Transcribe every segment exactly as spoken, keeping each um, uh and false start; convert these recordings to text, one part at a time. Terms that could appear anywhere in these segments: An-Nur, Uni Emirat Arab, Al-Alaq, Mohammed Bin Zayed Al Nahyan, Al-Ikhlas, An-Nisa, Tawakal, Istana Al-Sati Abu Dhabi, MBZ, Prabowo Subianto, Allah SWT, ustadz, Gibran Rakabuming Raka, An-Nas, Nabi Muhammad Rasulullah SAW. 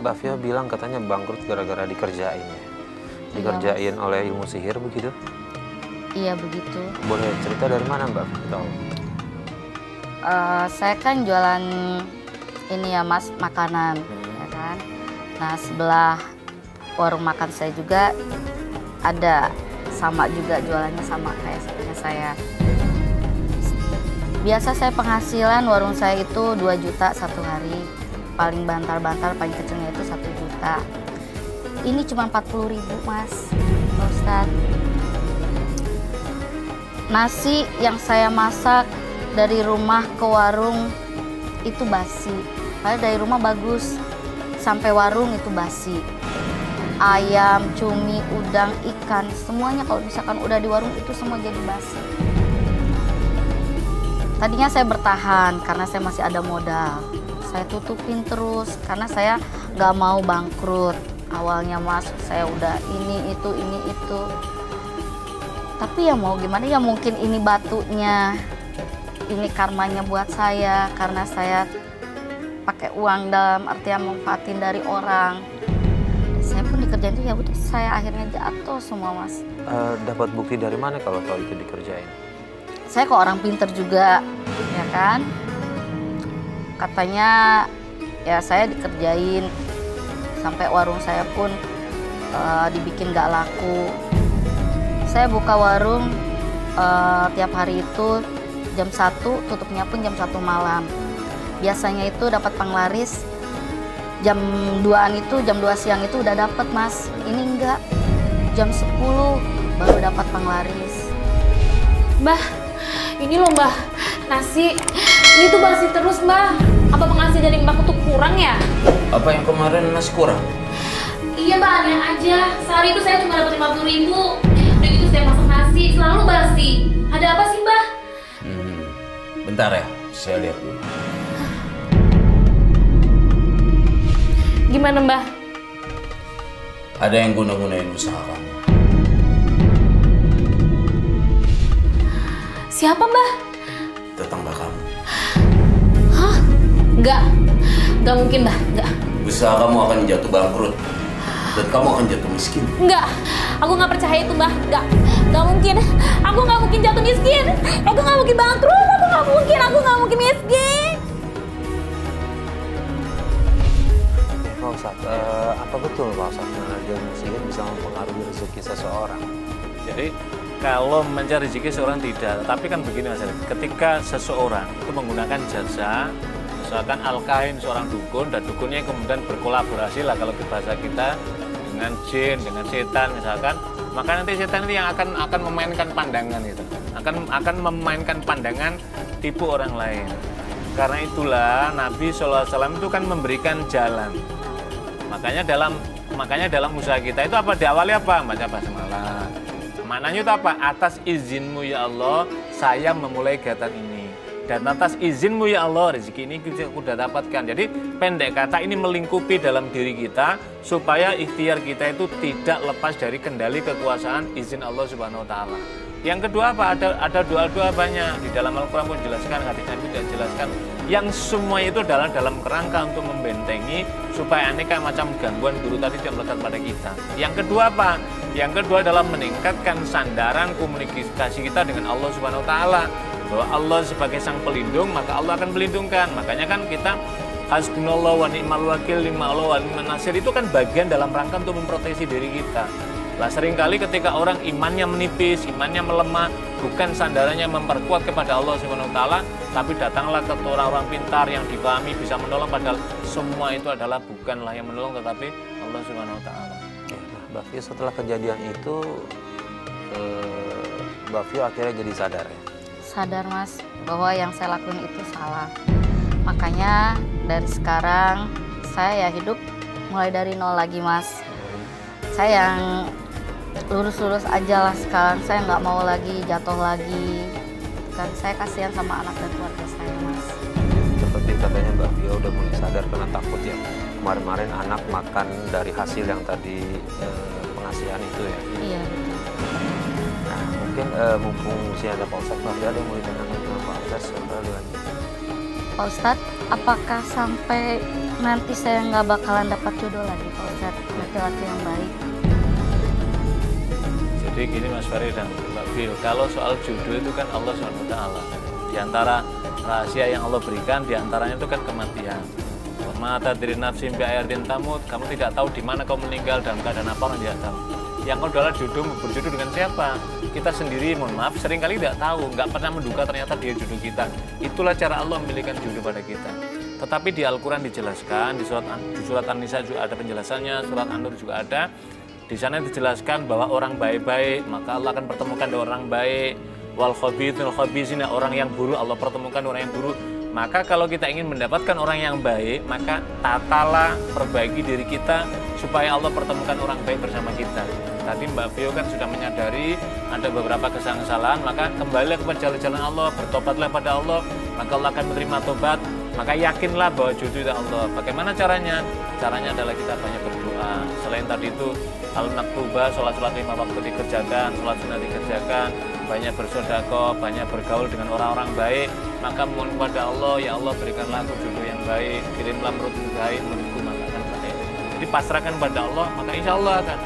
Mbak Fia bilang katanya bangkrut gara-gara dikerjain ya? Dikerjain ya, oleh ilmu sihir begitu? Iya begitu. Boleh cerita dari mana Mbak Fia tahu? Uh, saya kan jualan ini ya Mas, makanan. Hmm. Ya kan? Nah sebelah warung makan saya juga ada sama juga jualannya sama kayak saya. Biasa saya penghasilan warung saya itu dua juta satu hari. Paling bantal-bantal paling kecilnya itu satu juta. Ini cuma empat puluh ribu Mas, Ustaz. Nasi yang saya masak dari rumah ke warung itu basi. Padahal dari rumah bagus, sampai warung itu basi. Ayam, cumi, udang, ikan, semuanya kalau misalkan udah di warung itu semua jadi basi. Tadinya saya bertahan karena saya masih ada modal. Saya tutupin terus karena saya nggak mau bangkrut. Awalnya Mas, saya udah ini itu ini itu. Tapi ya mau gimana ya, mungkin ini batunya, ini karmanya buat saya karena saya pakai uang dalam artian manfaatin dari orang. Saya pun dikerjain itu ya udah, saya akhirnya jatuh semua Mas. Uh, dapat bukti dari mana kalau tahu itu dikerjain? Saya kok orang pinter juga, ya kan? Katanya ya saya dikerjain sampai warung saya pun e, dibikin gak laku. Saya buka warung e, tiap hari itu jam satu, tutupnya pun jam satu malam. Biasanya itu dapat penglaris jam duaan itu, jam dua siang itu udah dapet Mas. Ini enggak, jam sepuluh baru dapat penglaris. Mbah, ini loh Mbah, nasi. Ini tuh basi terus Mbah. Apa penghasilan dari Mbak tuh kurang ya? Apa yang kemarin masih kurang? Iya Mbak, aneh aja. Sehari itu saya cuma dapat lima puluh ribu. Udah gitu saya masak nasi, selalu basi. Ada apa sih Mbah? Hmm, bentar ya, saya lihat dulu. Gimana Mbah? Ada yang guna-gunain usaha kamu. Siapa Mbah? Tetangga kamu. Enggak, enggak mungkin Mbah, enggak. Usaha kamu akan jatuh bangkrut dan kamu akan jatuh miskin. Enggak, aku nggak percaya itu Mbah, enggak, enggak mungkin. Aku nggak mungkin jatuh miskin, aku nggak mungkin bangkrut, aku nggak mungkin, aku nggak mungkin miskin. Pak Ustadz, uh, apa betul Pak Ustadz mengajar miskin bisa mempengaruhi rezeki seseorang? Jadi kalau mencari rezeki seorang tidak, tapi kan begini Mas Arif, ketika seseorang itu menggunakan jasa, misalkan alkahin seorang dukun dan dukunnya kemudian berkolaborasi lah kalau di bahasa kita dengan jin, dengan setan misalkan, maka nanti setan itu yang akan akan memainkan pandangan gitu, akan akan memainkan pandangan tipu orang lain. Karena itulah Nabi shallallahu alaihi wasallam itu kan memberikan jalan. Makanya dalam makanya dalam usaha kita itu apa diawali apa baca basmalah. Maknanya itu apa? Atas izinmu ya Allah, saya memulai kegiatan ini. Dan atas izinmu ya Allah, rezeki ini kita sudah dapatkan. Jadi pendek kata ini melingkupi dalam diri kita supaya ikhtiar kita itu tidak lepas dari kendali kekuasaan izin Allah Subhanahu Wa Taala. Yang kedua apa? Ada ada doa-doa banyak di dalam Al-Quran pun dijelaskan, hadis Nabi juga dijelaskan. Yang semua itu adalah dalam kerangka untuk membentengi supaya aneka macam gangguan guru tadi tidak melekat pada kita. Yang kedua apa? Yang kedua adalah meningkatkan sandaran komunikasi kita dengan Allah Subhanahu Wa Taala. Bahwa Allah sebagai sang pelindung, maka Allah akan melindungkan. Makanya kan kita hasbunallah wa ni'mal wakil lima Allah wa ni'man nasir itu kan bagian dalam rangka untuk memproteksi diri kita. Lah seringkali ketika orang imannya menipis, imannya melemah, bukan sandarannya memperkuat kepada Allah subhanahu wa taala, tapi datanglah ke orang-orang pintar yang dipahami bisa menolong, padahal semua itu adalah bukanlah yang menolong tetapi Allah subhanahu wa taala. Mbak Fia, setelah kejadian itu Mbak Fia akhirnya jadi sadar ya? Sadar Mas, bahwa yang saya lakuin itu salah. Makanya dari sekarang saya ya hidup mulai dari nol lagi Mas. Saya yang lurus-lurus aja lah sekarang, saya nggak mau lagi jatuh lagi. Dan saya kasihan sama anak dan keluarga saya Mas. Seperti katanya Mbak Fia udah mulai sadar karena takut ya. Kemarin-kemarin anak makan dari hasil yang tadi eh, pengasihan itu ya? Iya. Mungkin uh, mumpung masih ada Pak Ustadz, tapi ada yang mau ditanyakan sama Pak Ustadz. Pak Ustadz? Apakah sampai nanti saya nggak bakalan dapat jodoh lagi Pak Ustadz, laki-laki yang baik? Jadi gini Mas Farid dan Mbak Fil, kalau soal jodoh itu kan Allah subhanahu wa taala. Di antara rahasia yang Allah berikan, diantaranya itu kan kematian. Mata diri nafsi bi'ayardin tamut, kamu tidak tahu di mana kau meninggal dan keadaan apa, orang tidak tahu. Yang kau adalah jodoh, berjodoh dengan siapa? Kita sendiri, mohon maaf, seringkali tidak tahu, nggak pernah menduga ternyata dia jodoh kita. Itulah cara Allah memberikan jodoh pada kita. Tetapi di Al-Quran dijelaskan, di surat, di surat An-Nisa juga ada penjelasannya, surat An-Nur juga ada. Di sana dijelaskan bahwa orang baik-baik, maka Allah akan pertemukan dengan orang baik. Wal khabithul khabithina, orang yang buruk Allah pertemukan orang yang buruk. Maka kalau kita ingin mendapatkan orang yang baik, maka tatalah, perbaiki diri kita supaya Allah pertemukan orang baik bersama kita. Tadi Mbak Fio kan sudah menyadari ada beberapa kesalahan, maka kembali kepada jalan-jalan Allah, bertobatlah pada Allah, maka Allah akan menerima tobat. Maka yakinlah bahwa jodoh itu Allah. Bagaimana caranya? Caranya adalah kita banyak berdoa. Selain tadi itu, al-maktubah, sholat-sholat lima waktu dikerjakan, sholat sunnah dikerjakan, banyak bersedekah, banyak bergaul dengan orang-orang baik. Maka mohon kepada Allah, ya Allah berikanlah aku jodoh yang baik, kirimlah menurut baik, menurutku maka akan baik. Jadi pasrahkan pada Allah, maka insya Allah akan.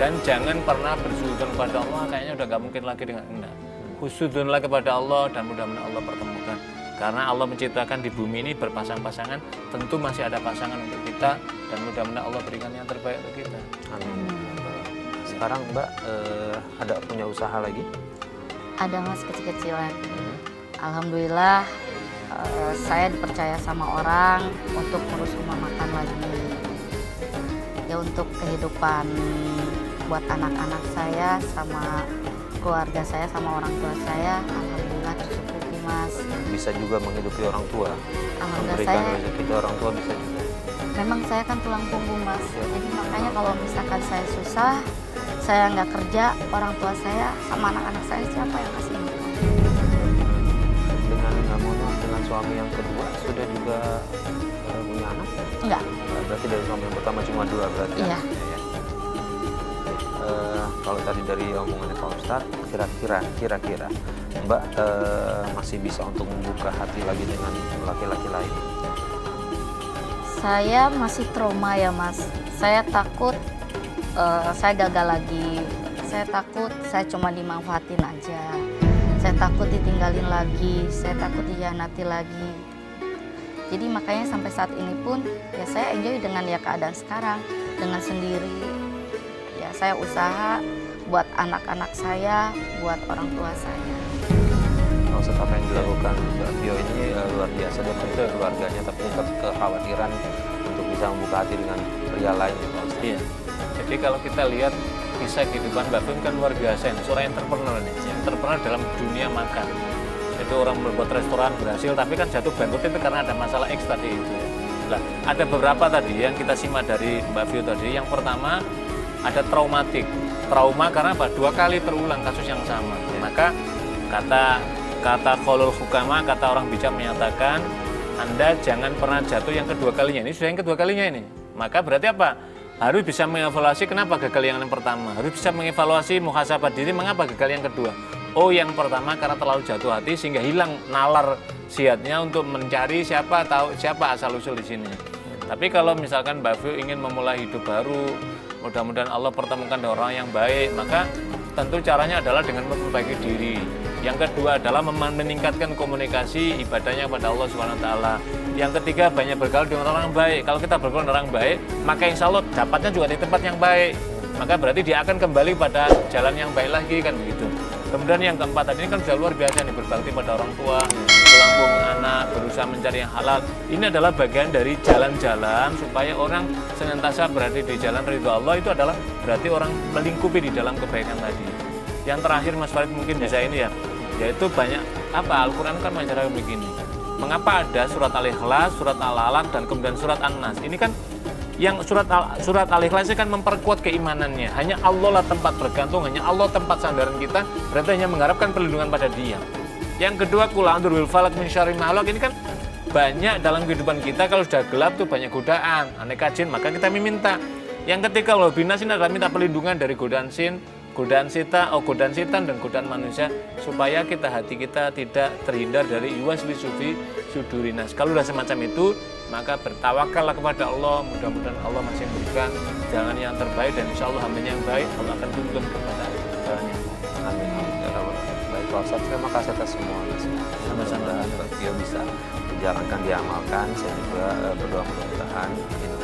Dan jangan pernah bersuudzon kepada Allah, kayaknya udah gak mungkin lagi dengan anda. Khusudunlah kepada Allah dan mudah-mudahan Allah pertemukan. Karena Allah menciptakan di bumi ini berpasang-pasangan, tentu masih ada pasangan untuk kita dan mudah-mudahan Allah berikan yang terbaik untuk kita. Amin. Sekarang Mbak eh, ada punya usaha lagi? Ada Mas, kecil-kecilan. Hmm. Alhamdulillah eh, saya dipercaya sama orang untuk ngurus rumah makan lagi. Ya untuk kehidupan buat anak-anak saya sama keluarga saya sama orang tua saya, alhamdulillah tercukupi Mas. Bisa juga menghidupi orang tua. Memberikan rezeki ke orang tua bisa juga. Memang saya kan tulang punggung Mas. Ya. Jadi makanya kalau misalkan saya susah, saya nggak kerja, orang tua saya sama anak-anak saya siapa yang kasih? Dengan dengan suami yang kedua sudah juga uh, punya anak? Enggak. Berarti dari suami yang pertama cuma dua berarti? Iya. Ya. Uh, kalau tadi dari omongannya Pak Ustadz, kira-kira, kira-kira Mbak uh, masih bisa untuk membuka hati lagi dengan laki-laki lain? Saya masih trauma ya Mas. Saya takut uh, saya gagal lagi. Saya takut saya cuma dimanfaatin aja. Saya takut ditinggalin lagi. Saya takut dikhianati lagi. Jadi makanya sampai saat ini pun ya saya enjoy dengan ya keadaan sekarang, dengan sendiri. Saya usaha buat anak-anak saya, buat orang tua saya. Maksud apa yang dilakukan Mbak Fio ini uh, luar biasa dan untuk keluarganya, tapi tetap kekhawatiran untuk bisa membuka hati dengan pria lain. Iya. Jadi kalau kita lihat kisah kehidupan Mbak Fio kan luar biasa, ini seorang entrepreneur nih, entrepreneur dalam dunia makan. Jadi orang membuat restoran berhasil, tapi kan jatuh bangkrut itu karena ada masalah X tadi itu. Nah, ada beberapa tadi yang kita simak dari Mbak Fio tadi. Yang pertama, ada traumatik, trauma karena apa? Dua kali terulang kasus yang sama. Maka kata kata kolul hukama, kata orang bijak menyatakan, Anda jangan pernah jatuh yang kedua kalinya. Ini sudah yang kedua kalinya ini. Maka berarti apa? Harus bisa mengevaluasi kenapa gagal yang pertama. Harus bisa mengevaluasi muhasabah diri mengapa gagal yang kedua. Oh, yang pertama karena terlalu jatuh hati sehingga hilang nalar siatnya untuk mencari siapa tahu siapa asal usul di sini. Tapi kalau misalkan Mbak Fio ingin memulai hidup baru, mudah-mudahan Allah pertemukan dengan orang yang baik, maka tentu caranya adalah dengan memperbaiki diri. Yang kedua adalah meningkatkan komunikasi ibadahnya kepada Allah subhanahu wa taala. Yang ketiga banyak bergaul dengan orang yang baik. Kalau kita bergaul dengan orang baik, maka insya Allah dapatnya juga di tempat yang baik. Maka berarti dia akan kembali pada jalan yang baik lagi, kan begitu. Kemudian yang keempat tadi ini kan sudah luar biasa nih, berbakti pada orang tua, tulang punggung anak, berusaha mencari yang halal. Ini adalah bagian dari jalan-jalan supaya orang senantiasa berada di jalan ridho Allah. Itu adalah berarti orang melingkupi di dalam kebaikan tadi. Yang terakhir Mas Farid mungkin bisa ini ya, yaitu banyak apa Al-Quran kan mengajarkan begini. Mengapa ada surat Al-Ikhlas, surat Al-Alaq, dan kemudian surat An-Nas? Ini kan yang surat al, surat Al-Ikhlas kan memperkuat keimanannya. Hanya Allah lah tempat bergantung, hanya Allah tempat sandaran kita, berarti hanya mengharapkan perlindungan pada Dia. Yang kedua, qul a'udzu birabbil falaq min syarri ma khalaq. Ini kan banyak dalam kehidupan kita, kalau sudah gelap tuh banyak godaan, aneka jin, maka kita meminta. Yang ketiga, wal binas, ini adalah minta perlindungan dari godaan sin, godaan setan, oh godaan setan dan godaan manusia supaya kita hati kita tidak terhindar dari iwas lisufi sudurinas. Kalau sudah semacam itu, maka bertawakallah kepada Allah. Mudah-mudahan Allah masih memberikan jalan yang terbaik, dan insya Allah hambanya yang baik, Allah akan tunjukkan kepada jalannya. Amin. Baiklah Ustaz, terima kasih atas semuanya. Sama-sama. Dia bisa dijalankan, diamalkan. Saya juga berdoa mudah-mudahan